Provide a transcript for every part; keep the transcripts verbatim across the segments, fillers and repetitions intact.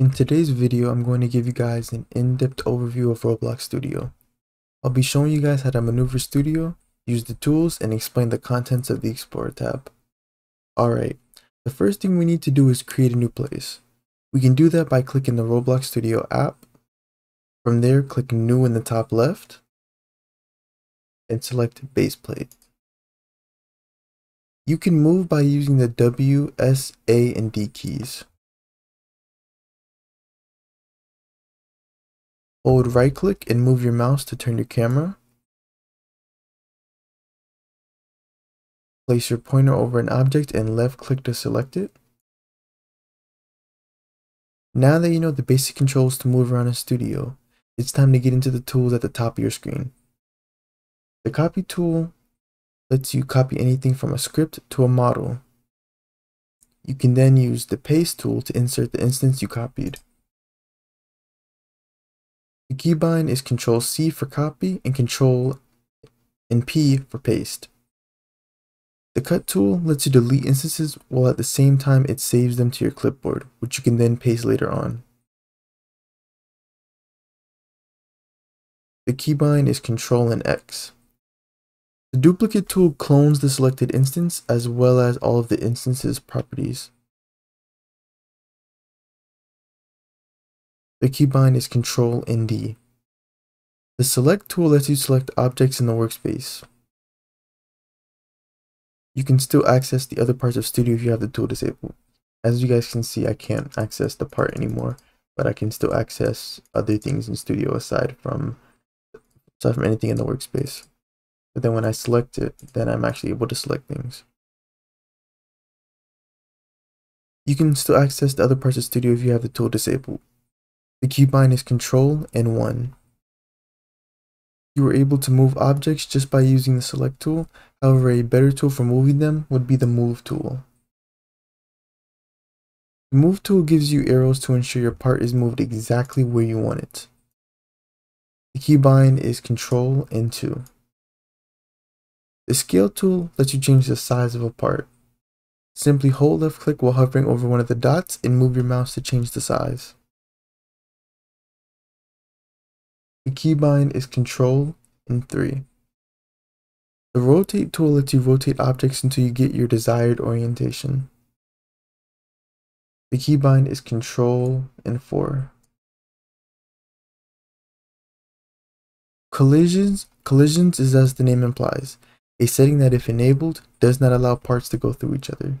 In today's video, I'm going to give you guys an in-depth overview of Roblox Studio. I'll be showing you guys how to maneuver Studio, use the tools, and explain the contents of the Explorer tab. Alright, the first thing we need to do is create a new place. We can do that by clicking the Roblox Studio app. From there, click New in the top left, and select Baseplate. You can move by using the W, S, A, and D keys. Hold right click and move your mouse to turn your camera. Place your pointer over an object and left click to select it. Now that you know the basic controls to move around in Studio, it's time to get into the tools at the top of your screen. The copy tool lets you copy anything from a script to a model. You can then use the paste tool to insert the instance you copied. The keybind is control C for copy and control and P for paste. The cut tool lets you delete instances while at the same time it saves them to your clipboard, which you can then paste later on. The keybind is control and X. The duplicate tool clones the selected instance as well as all of the instance's properties. The keybind is control and D. The select tool lets you select objects in the workspace. You can still access the other parts of Studio if you have the tool disabled. As you guys can see, I can't access the part anymore, but I can still access other things in Studio aside from, aside from anything in the workspace. But then when I select it, then I'm actually able to select things. You can still access the other parts of Studio if you have the tool disabled. The keybind is control and one. You were able to move objects just by using the select tool, however a better tool for moving them would be the move tool. The move tool gives you arrows to ensure your part is moved exactly where you want it. The keybind is control and two. The scale tool lets you change the size of a part. Simply hold left click while hovering over one of the dots and move your mouse to change the size. The keybind is control and three. The rotate tool lets you rotate objects until you get your desired orientation. The keybind is control and four. Collisions, collisions is as the name implies, a setting that if enabled does not allow parts to go through each other.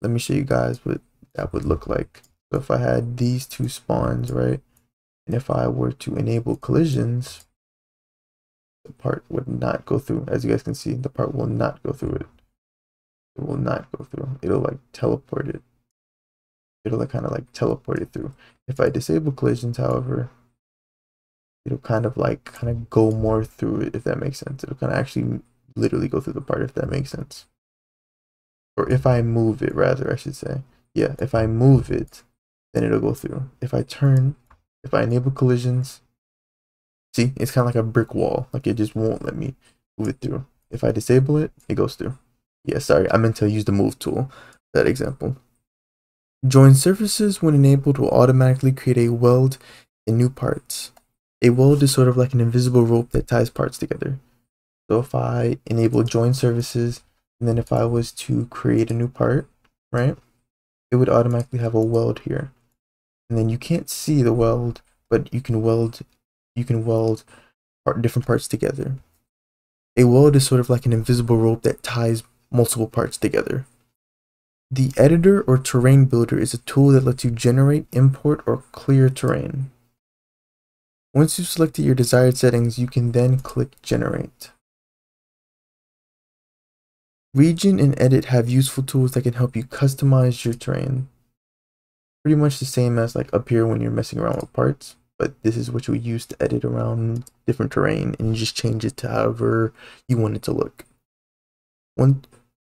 Let me show you guys what that would look like. So if I had these two spawns, right? And if I were to enable collisions, the part would not go through. As you guys can see, the part will not go through it. It will not go through. It'll like teleport it. It'll like kind of like teleport it through. If I disable collisions, however, it'll kind of like kind of go more through it, if that makes sense. It'll kind of actually literally go through the part, if that makes sense. Or if I move it, rather, I should say. Yeah, if I move it, then it'll go through. If I turn... If I enable collisions, see, it's kind of like a brick wall. Like, it just won't let me move it through. If I disable it, it goes through. Yeah, sorry, I meant to use the move tool for that example. Join surfaces, when enabled, will automatically create a weld in new parts. A weld is sort of like an invisible rope that ties parts together. So if I enable join surfaces, and then if I was to create a new part, right, it would automatically have a weld here. And then you can't see the weld, but you can weld, you can weld part, different parts together. A weld is sort of like an invisible rope that ties multiple parts together. The editor or terrain builder is a tool that lets you generate, import, or clear terrain. Once you've selected your desired settings, you can then click generate. Region and edit have useful tools that can help you customize your terrain. Pretty much the same as like up here when you're messing around with parts, but this is what you use to edit around different terrain, and you just change it to however you want it to look. One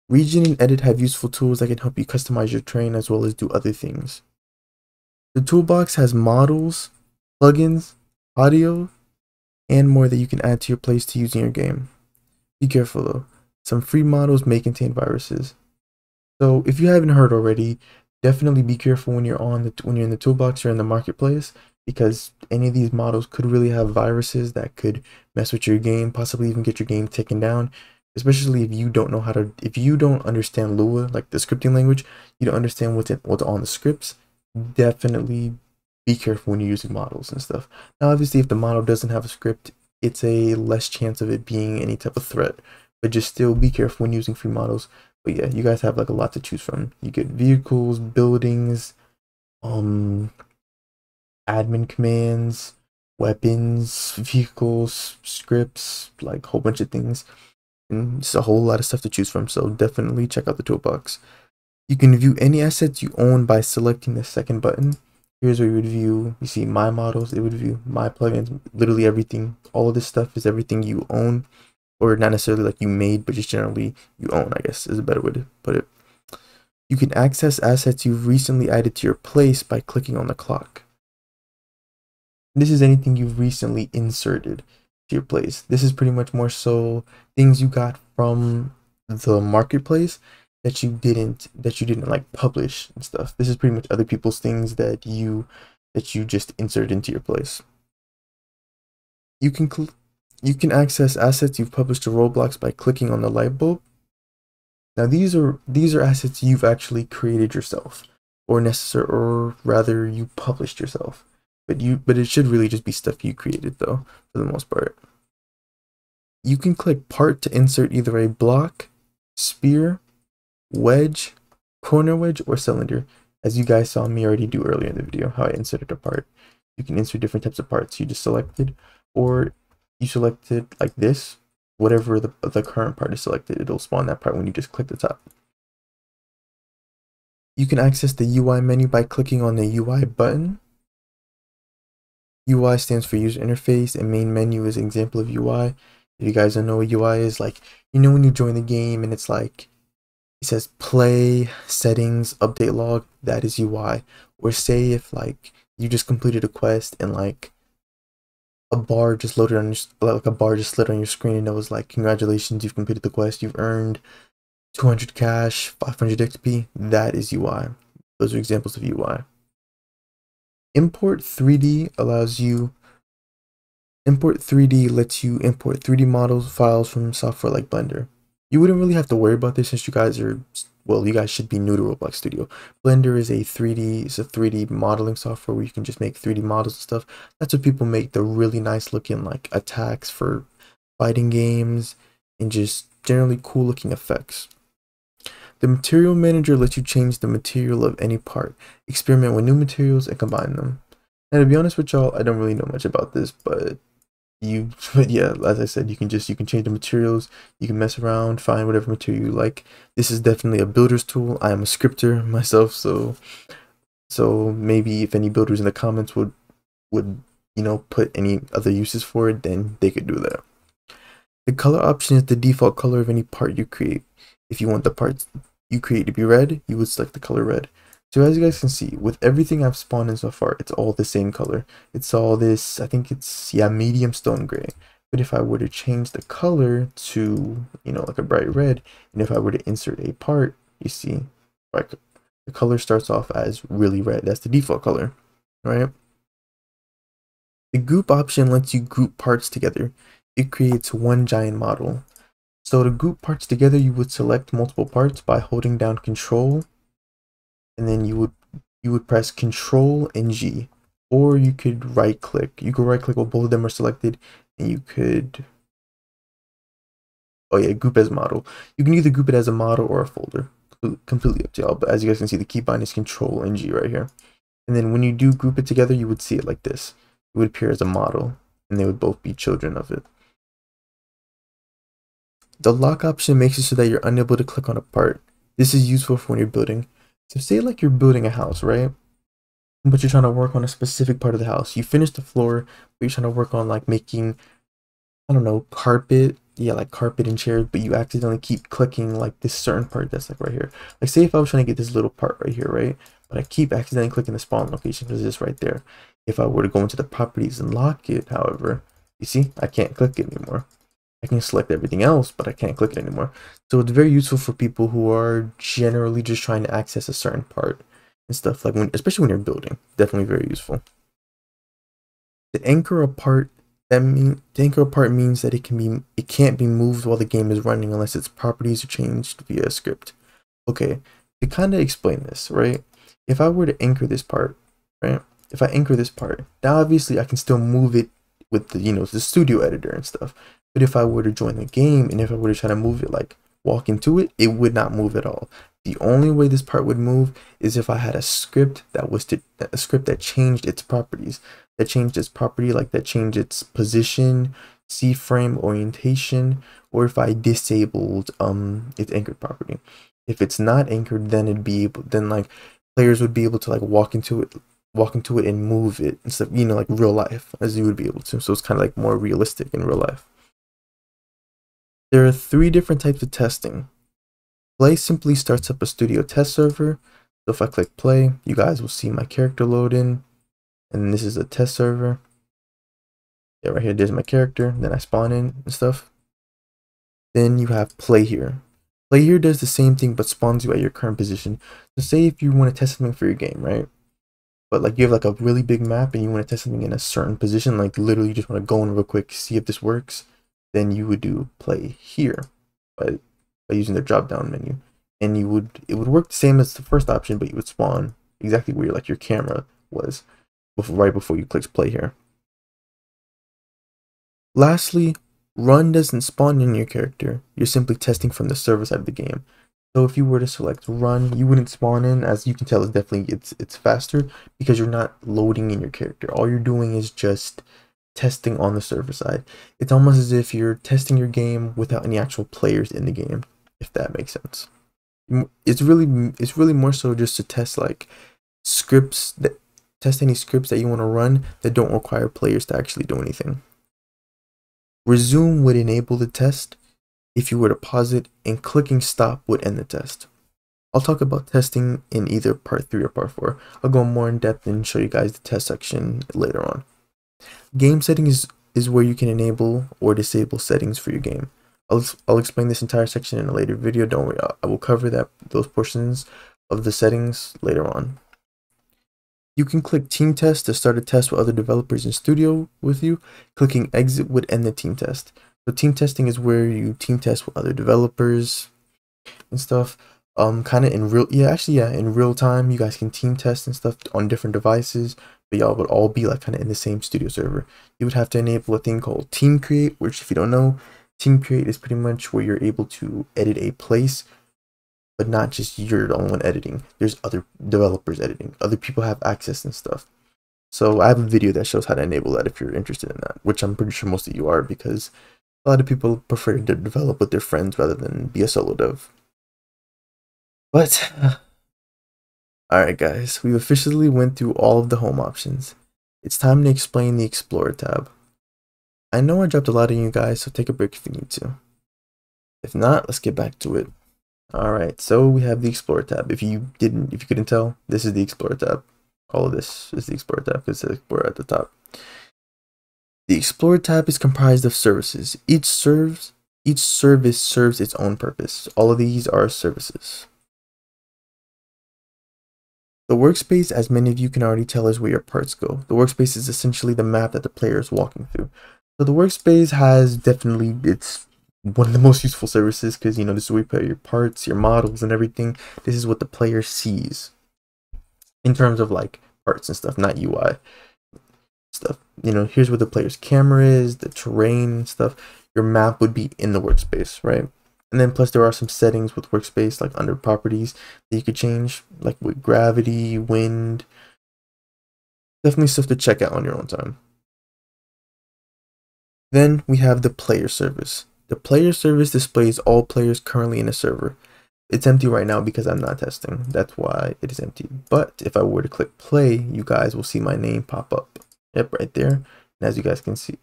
region and edit have useful tools that can help you customize your terrain as well as do other things. The toolbox has models, plugins, audio, and more that you can add to your place to use in your game. Be careful though, some free models may contain viruses. So if you haven't heard already, definitely be careful when you're on the when you're in the toolbox or in the marketplace, because any of these models could really have viruses that could mess with your game, possibly even get your game taken down, especially if you don't know how to if you don't understand Lua, like the scripting language. You don't understand what's in, what's on the scripts. Definitely be careful when you're using models and stuff. Now obviously if the model doesn't have a script, it's a less chance of it being any type of threat, but just still be careful when using free models. But yeah, you guys have like a lot to choose from. You get vehicles, buildings, um admin commands, weapons, vehicles, scripts, like a whole bunch of things, and it's a whole lot of stuff to choose from. So definitely check out the toolbox. You can view any assets you own by selecting the second button. Here's where you would view, you see my models, it would view my plugins, literally everything. All of this stuff is everything you own, or not necessarily like you made, but just generally you own, I guess is a better way to put it. You can access assets you've recently added to your place by clicking on the clock. This is anything you've recently inserted to your place. This is pretty much more so things you got from the marketplace that you didn't that you didn't like publish and stuff. This is pretty much other people's things that you that you just insert into your place. You can you can access assets you've published to Roblox by clicking on the light bulb. Now these are these are assets you've actually created yourself, or necessary or rather you published yourself. But you but it should really just be stuff you created though, for the most part. You can click part to insert either a block, sphere, wedge, corner wedge, or cylinder, as you guys saw me already do earlier in the video how I inserted a part. You can insert different types of parts. You just selected, or you selected like this, whatever the, the current part is selected, it'll spawn that part when you just click the top. You can access the U I menu by clicking on the U I button. U I stands for user interface, and main menu is an example of U I. If you guys don't know what U I is, like, you know when you join the game and it's like it says play, settings, update log, that is U I. Or say if like you just completed a quest and like a bar just loaded on your, like a bar just slid on your screen and it was like, congratulations, you've completed the quest, you've earned two hundred cash, five hundred X P, that is U I. Those are examples of U I. Import three D allows you, import three D lets you import three D models, files from software like Blender. You wouldn't really have to worry about this since you guys are, well, you guys should be new to Roblox Studio. Blender is a three D, it's a three D modeling software where you can just make three D models and stuff. That's what people make the really nice looking like attacks for fighting games and just generally cool looking effects. The material manager lets you change the material of any part, experiment with new materials and combine them. And to be honest with y'all, I don't really know much about this, but You, but yeah, as I said, you can just, you can change the materials, you can mess around, find whatever material you like. This is definitely a builder's tool. I am a scripter myself, so, so maybe if any builders in the comments would, would, you know, put any other uses for it, then they could do that. The color option is the default color of any part you create. If you want the parts you create to be red, you would select the color red. So as you guys can see, with everything I've spawned in so far, it's all the same color. It's all this, I think it's, yeah, medium stone gray. But if I were to change the color to, you know, like a bright red, and if I were to insert a part, you see, like the color starts off as really red. That's the default color, right? The group option lets you group parts together. It creates one giant model. So to group parts together, you would select multiple parts by holding down Control, and then you would you would press Control and G, or you could right click. You could right click while both of them are selected, and you could, oh yeah, group as model. You can either group it as a model or a folder, completely up to y'all. But as you guys can see, the keybind is Control and G right here. And then when you do group it together, you would see it like this. It would appear as a model, and they would both be children of it. The lock option makes it so that you're unable to click on a part. This is useful for when you're building. So say like you're building a house, right? But you're trying to work on a specific part of the house. You finish the floor, but you're trying to work on like making, I don't know, carpet. Yeah, like carpet and chairs, but you accidentally keep clicking like this certain part that's like right here. Like say if I was trying to get this little part right here, right? But I keep accidentally clicking the spawn location because it's right there. If I were to go into the properties and lock it, however, you see, I can't click it anymore. I can select everything else, but I can't click it anymore. So it's very useful for people who are generally just trying to access a certain part. and stuff, like when, especially when you're building, definitely very useful. The anchor apart, that mean the anchor apart means that it can be it can't be moved while the game is running unless its properties are changed via a script. Okay, to kind of explain this, right? If I were to anchor this part, right? If I anchor this part, now obviously I can still move it with the, you know, the studio editor and stuff. But if I were to join the game and if I were to try to move it, like walk into it, it would not move at all. The only way this part would move is if I had a script that was to, a script that changed its properties, that changed its property, like that changed its position, C frame, orientation, or if I disabled um its anchored property. If it's not anchored, then it'd be able, then like players would be able to like walk into it, walk into it and move it and stuff, you know, like real life as you would be able to. So it's kind of like more realistic in real life. There are three different types of testing. Play simply starts up a studio test server. So if I click play, you guys will see my character load in. And this is a test server. Yeah, right here, there's my character. Then I spawn in and stuff. Then you have play here. Play here does the same thing, but spawns you at your current position. So say if you want to test something for your game, right? But like you have like a really big map and you want to test something in a certain position, like literally you just want to go in real quick, see if this works. Then you would do play here by, by using the drop down menu, and you would, it would work the same as the first option, but you would spawn exactly where like your camera was before, right before you clicked play here. Lastly, run doesn't spawn in your character. You're simply testing from the server side of the game. So if you were to select run, you wouldn't spawn in. As you can tell, it's definitely it's it's faster because you're not loading in your character. All you're doing is just testing on the server side. It's almost as if you're testing your game without any actual players in the game, if that makes sense. It's really it's really more so just to test like scripts that test any scripts that you want to run that don't require players to actually do anything. Resume would enable the test. If you were to pause it, and clicking stop would end the test. I'll talk about testing in either part three or part four. I'll go more in depth and show you guys the test section later on. Game settings is where you can enable or disable settings for your game. I'll, I'll explain this entire section in a later video. Don't worry, I will cover that those portions of the settings later on. You can click team test to start a test with other developers in studio with you. Clicking exit would end the team test. So team testing is where you team test with other developers and stuff. Um, kind of in real, yeah, actually, yeah, in real time, you guys can team test and stuff on different devices. But y'all would all be like kind of in the same studio server. You would have to enable a thing called Team Create, which if you don't know, Team Create is pretty much where you're able to edit a place, but not just you're the only one editing. There's other developers editing. Other people have access and stuff. So I have a video that shows how to enable that if you're interested in that, which I'm pretty sure most of you are because a lot of people prefer to develop with their friends rather than be a solo dev. But alright guys, we've officially went through all of the home options. It's time to explain the Explorer tab. I know I dropped a lot on you guys, so take a break if you need to. If not, let's get back to it. Alright, so we have the Explorer tab. If you didn't, if you couldn't tell, this is the Explorer tab. All of this is the Explorer tab because it's Explorer at the top. The Explorer tab is comprised of services. Each serves, each service serves its own purpose. All of these are services. The workspace, as many of you can already tell, is where your parts go. The workspace is essentially the map that the player is walking through. So the workspace has definitely, it's one of the most useful services because, you know, this is where you put your parts, your models and everything. This is what the player sees in terms of like parts and stuff, not U I stuff. You know, here's where the player's camera is, the terrain and stuff. Your map would be in the workspace, right? And then plus there are some settings with workspace, like under properties that you could change, like with gravity, wind, definitely stuff to check out on your own time. Then we have the player service. The player service displays all players currently in a server. It's empty right now because I'm not testing. That's why it is empty. But if I were to click play, you guys will see my name pop up. Yep, right there. And as you guys can see,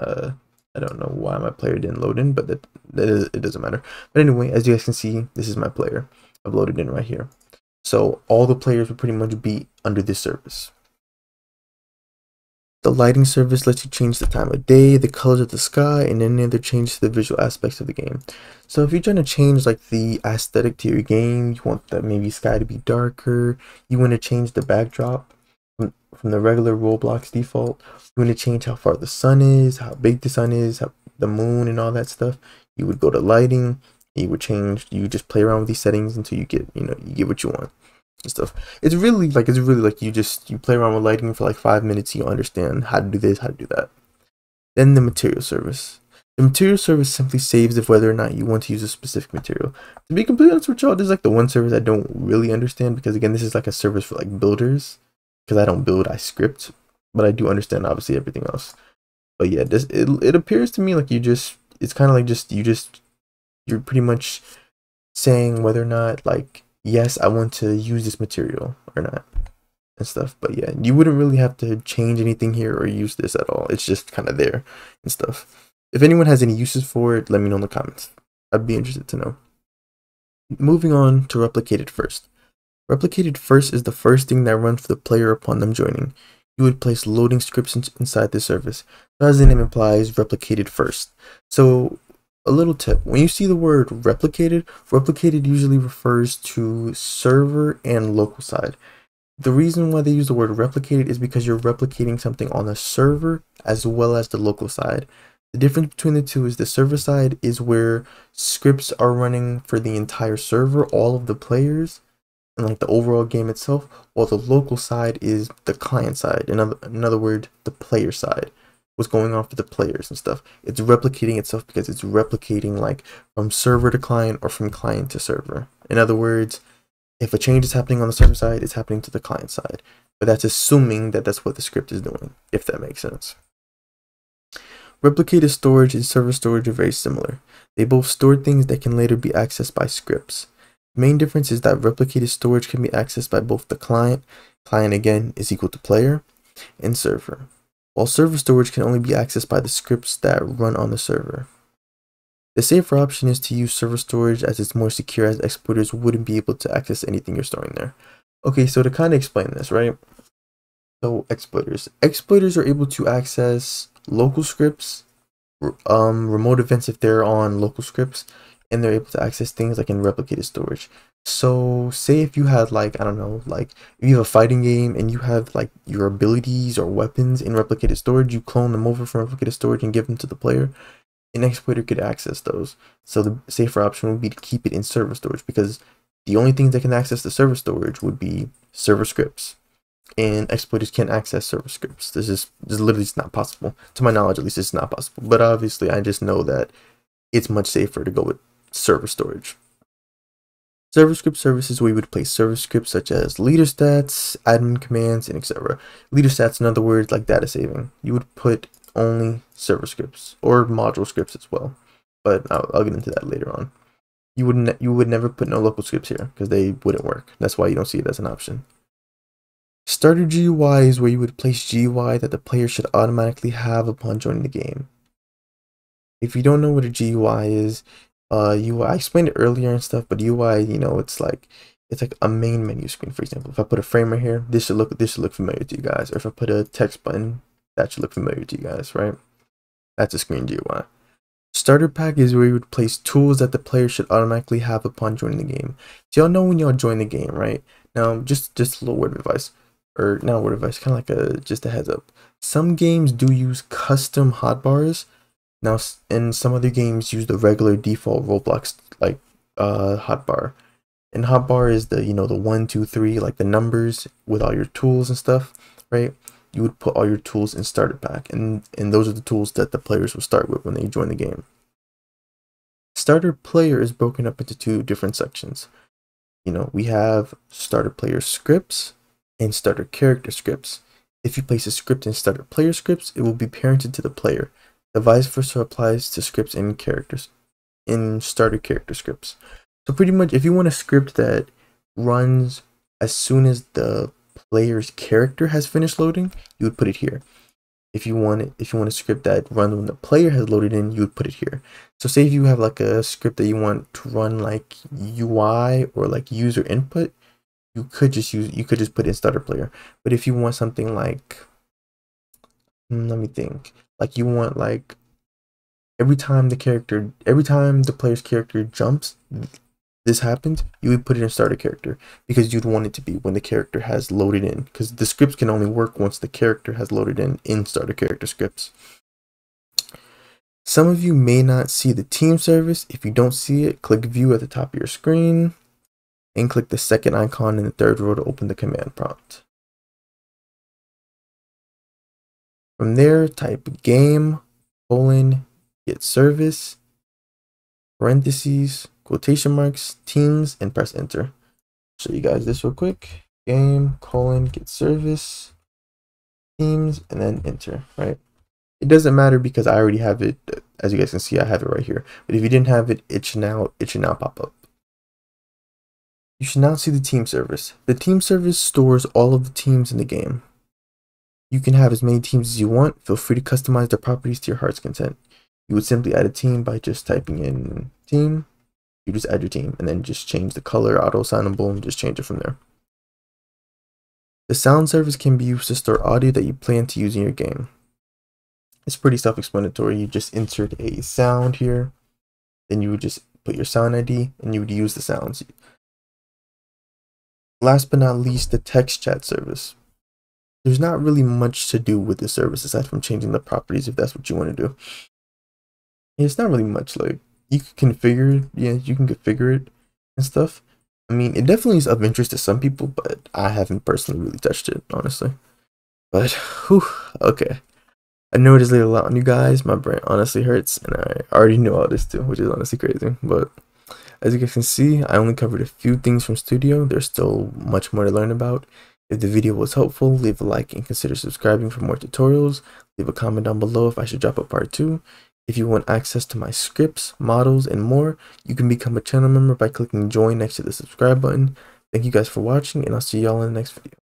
uh, I don't know why my player didn't load in, but that, that is, it doesn't matter. But anyway, as you guys can see, this is my player. I've loaded in right here. So all the players would pretty much be under this service. The lighting service lets you change the time of day, the colors of the sky, and any other change to the visual aspects of the game. So if you're trying to change like the aesthetic to your game, you want the maybe sky to be darker, you want to change the backdrop from, from the regular Roblox default, you want to change how far the sun is, how big the sun is, how, the moon and all that stuff, you would go to lighting, you would change, you just play around with these settings until you get, you know, you get what you want. Stuff it's really like it's really like you just you play around with lighting for like five minutes, you'll understand how to do this, how to do that. Then the material service the material service simply saves if whether or not you want to use a specific material. To be completely honest with y'all, this is like the one service I don't really understand, because again, this is like a service for like builders, because I don't build, I script, but I do understand obviously everything else. But yeah, this it, it appears to me like you just it's kind of like just you just you're pretty much saying whether or not like yes, I want to use this material or not and stuff. But yeah, you wouldn't really have to change anything here or use this at all. It's just kind of there and stuff. If anyone has any uses for it, let me know in the comments. I'd be interested to know. Moving on to ReplicatedFirst. ReplicatedFirst is the first thing that runs for the player upon them joining. You would place loading scripts in inside the service. So as the name implies, replicated first. So a little tip, when you see the word replicated, replicated usually refers to server and local side. The reason why they use the word replicated is because you're replicating something on the server as well as the local side. The difference between the two is the server side is where scripts are running for the entire server, all of the players, and like the overall game itself, while the local side is the client side, in other, in other words, the player side. What's going on for the players and stuff. It's replicating itself because it's replicating like from server to client or from client to server. In other words, if a change is happening on the server side, it's happening to the client side. But that's assuming that that's what the script is doing, if that makes sense. Replicated storage and server storage are very similar. They both store things that can later be accessed by scripts. The main difference is that replicated storage can be accessed by both the client, client again is equal to player, and server, while server storage can only be accessed by the scripts that run on the server. The safer option is to use server storage, as it's more secure, as exploiters wouldn't be able to access anything you're storing there. Okay, so to kind of explain this, right? So exploiters. Exploiters are able to access local scripts, um, remote events if they're on local scripts, and they're able to access things like in replicated storage. So say if you had like, I don't know, like if you have a fighting game and you have like your abilities or weapons in replicated storage, you clone them over from replicated storage and give them to the player, an exploiter could access those. So the safer option would be to keep it in server storage, because the only things that can access the server storage would be server scripts, and exploiters can't access server scripts. This is, this is literally just not possible. To my knowledge, at least it's not possible, but obviously I just know that it's much safer to go with server storage. ServerScriptService is where you would place server scripts such as leader stats, admin commands, and et cetera. Leader stats, in other words, like data saving. You would put only server scripts or module scripts as well, but I'll, I'll get into that later on. You would you would never put no local scripts here because they wouldn't work. That's why you don't see it as an option. StarterGUI is where you would place G U I that the player should automatically have upon joining the game. If you don't know what a G U I is, Uh, U I, I explained it earlier and stuff, but U I, you know, it's like it's like a main menu screen. For example, if I put a frame right here, this should look this should look familiar to you guys. Or if I put a text button, that should look familiar to you guys, right? That's a screen G U I. StarterPack is where you would place tools that the player should automatically have upon joining the game. So y'all know when y'all join the game, right? Now, just just a little word of advice, or not word of advice, kind of like a just a heads up. Some games do use custom hotbars. Now, and some other games use the regular default Roblox like uh, hotbar, and hotbar is the you know the one two three like the numbers with all your tools and stuff, right? You would put all your tools in StarterPack, and and those are the tools that the players will start with when they join the game. StarterPlayer is broken up into two different sections. You know we have StarterPlayer scripts and StarterCharacter scripts. If you place a script in StarterPlayer scripts, it will be parented to the player. The vice versa applies to scripts and characters in starter character scripts. So pretty much if you want a script that runs as soon as the player's character has finished loading, you would put it here. If you want it, if you want a script that runs when the player has loaded in, you would put it here. So say if you have like a script that you want to run like U I or like user input, you could just use you could just put in starter player. But if you want something like let me think, like you want like every time the character, every time the player's character jumps, this happens, you would put it in starter character, because you'd want it to be when the character has loaded in, because the scripts can only work once the character has loaded in in starter character scripts. Some of you may not see the team service. If you don't see it, click view at the top of your screen and click the second icon in the third row to open the command prompt. From there, type game colon get service parentheses quotation marks teams and press enter. Show you guys this real quick. Game colon get service teams and then enter, right? It doesn't matter because I already have it. As you guys can see, I have it right here. But if you didn't have it, it should now it should now pop up. You should now see the team service. The team service stores all of the teams in the game. You can have as many teams as you want. Feel free to customize the properties to your heart's content. You would simply add a team by just typing in team. You just add your team and then just change the color, auto-assignable, and just change it from there. The sound service can be used to store audio that you plan to use in your game. It's pretty self-explanatory. You just insert a sound here. Then you would just put your sound I D and you would use the sounds. Last but not least, the text chat service. There's not really much to do with this service aside from changing the properties if that's what you want to do. It's not really much. Like, you can configure, yeah, you can configure it and stuff. I mean, it definitely is of interest to some people, but I haven't personally really touched it, honestly. But, whew, okay. I know it is late a lot on you guys. My brain honestly hurts, and I already know all this too, which is honestly crazy. But as you guys can see, I only covered a few things from Studio. There's still much more to learn about. If the video was helpful, leave a like and consider subscribing for more tutorials. Leave a comment down below if I should drop a part two. If you want access to my scripts, models, and more, you can become a channel member by clicking join next to the subscribe button. Thank you guys for watching, and I'll see y'all in the next video.